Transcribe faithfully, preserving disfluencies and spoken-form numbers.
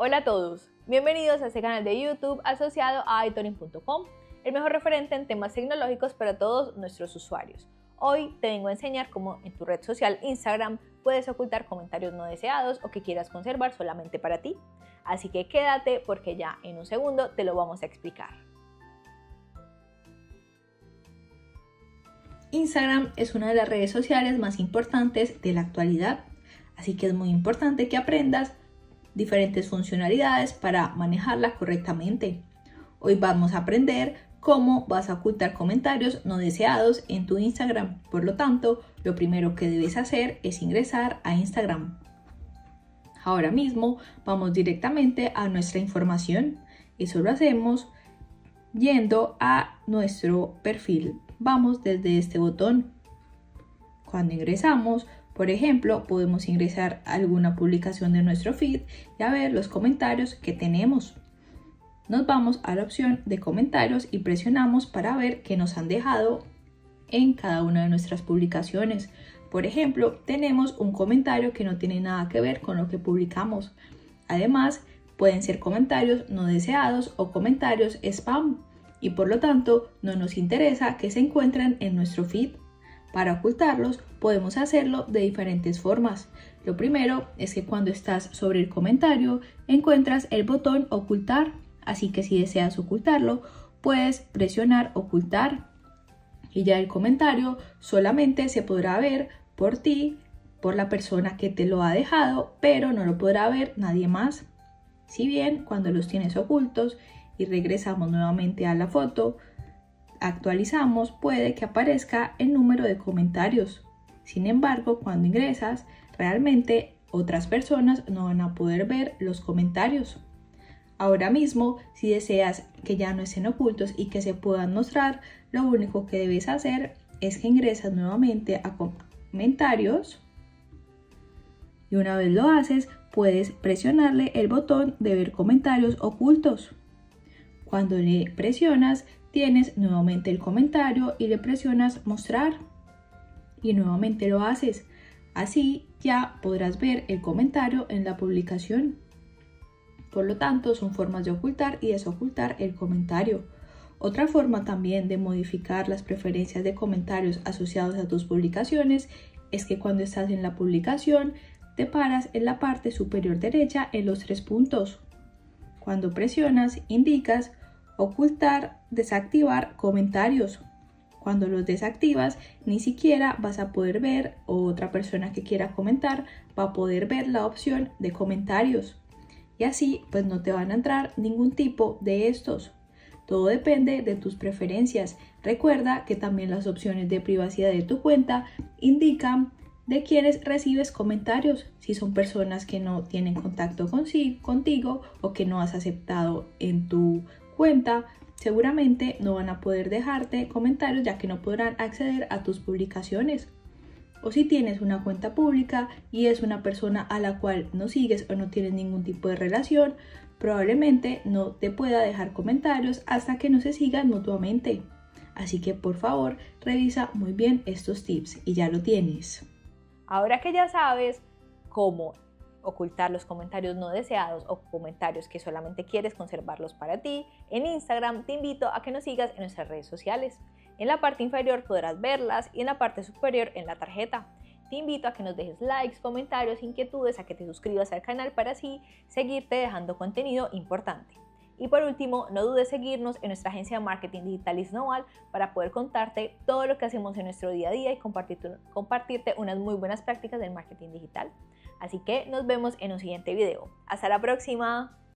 Hola a todos, bienvenidos a este canal de YouTube asociado a itorin punto com, el mejor referente en temas tecnológicos para todos nuestros usuarios. Hoy te vengo a enseñar cómo en tu red social Instagram puedes ocultar comentarios no deseados o que quieras conservar solamente para ti. Así que quédate porque ya en un segundo te lo vamos a explicar. Instagram es una de las redes sociales más importantes de la actualidad, así que es muy importante que aprendas diferentes funcionalidades para manejarla correctamente. Hoy vamos a aprender cómo vas a ocultar comentarios no deseados en tu Instagram. Por lo tanto, lo primero que debes hacer es ingresar a Instagram. Ahora mismo vamos directamente a nuestra información. Eso lo hacemos yendo a nuestro perfil. Vamos desde este botón. Cuando ingresamos, por ejemplo, podemos ingresar a alguna publicación de nuestro feed y a ver los comentarios que tenemos. Nos vamos a la opción de comentarios y presionamos para ver qué nos han dejado en cada una de nuestras publicaciones. Por ejemplo, tenemos un comentario que no tiene nada que ver con lo que publicamos. Además, pueden ser comentarios no deseados o comentarios spam y por lo tanto no nos interesa que se encuentren en nuestro feed. Para ocultarlos podemos hacerlo de diferentes formas. Lo primero es que cuando estás sobre el comentario encuentras el botón ocultar. Así que si deseas ocultarlo, puedes presionar ocultar y ya el comentario solamente se podrá ver por ti, por la persona que te lo ha dejado, pero no lo podrá ver nadie más. Si bien cuando los tienes ocultos y regresamos nuevamente a la foto, actualizamos, puede que aparezca el número de comentarios. Sin embargo, cuando ingresas, realmente otras personas no van a poder ver los comentarios. Ahora mismo, si deseas que ya no estén ocultos y que se puedan mostrar, lo único que debes hacer es que ingresas nuevamente a comentarios y una vez lo haces, puedes presionarle el botón de ver comentarios ocultos. Cuando le presionas, tienes nuevamente el comentario y le presionas mostrar y nuevamente lo haces. Así ya podrás ver el comentario en la publicación. Por lo tanto, son formas de ocultar y desocultar el comentario. Otra forma también de modificar las preferencias de comentarios asociados a tus publicaciones es que cuando estás en la publicación, te paras en la parte superior derecha en los tres puntos. Cuando presionas, indicas ocultar, desactivar comentarios. Cuando los desactivas, ni siquiera vas a poder ver o otra persona que quiera comentar va a poder ver la opción de comentarios. Y así pues no te van a entrar ningún tipo de estos. Todo depende de tus preferencias. Recuerda que también las opciones de privacidad de tu cuenta indican de quiénes recibes comentarios, si son personas que no tienen contacto con sí, contigo o que no has aceptado en tu cuenta, seguramente no van a poder dejarte comentarios ya que no podrán acceder a tus publicaciones. O si tienes una cuenta pública y es una persona a la cual no sigues o no tienes ningún tipo de relación, probablemente no te pueda dejar comentarios hasta que no se sigan mutuamente. Así que por favor, revisa muy bien estos tips y ya lo tienes. Ahora que ya sabes cómo ocultar los comentarios no deseados o comentarios que solamente quieres conservarlos para ti, en Instagram te invito a que nos sigas en nuestras redes sociales. En la parte inferior podrás verlas y en la parte superior en la tarjeta. Te invito a que nos dejes likes, comentarios, inquietudes, a que te suscribas al canal para así seguirte dejando contenido importante. Y por último, no dudes en seguirnos en nuestra agencia de marketing digital Snowball para poder contarte todo lo que hacemos en nuestro día a día y compartirte unas muy buenas prácticas del marketing digital. Así que nos vemos en un siguiente video. ¡Hasta la próxima!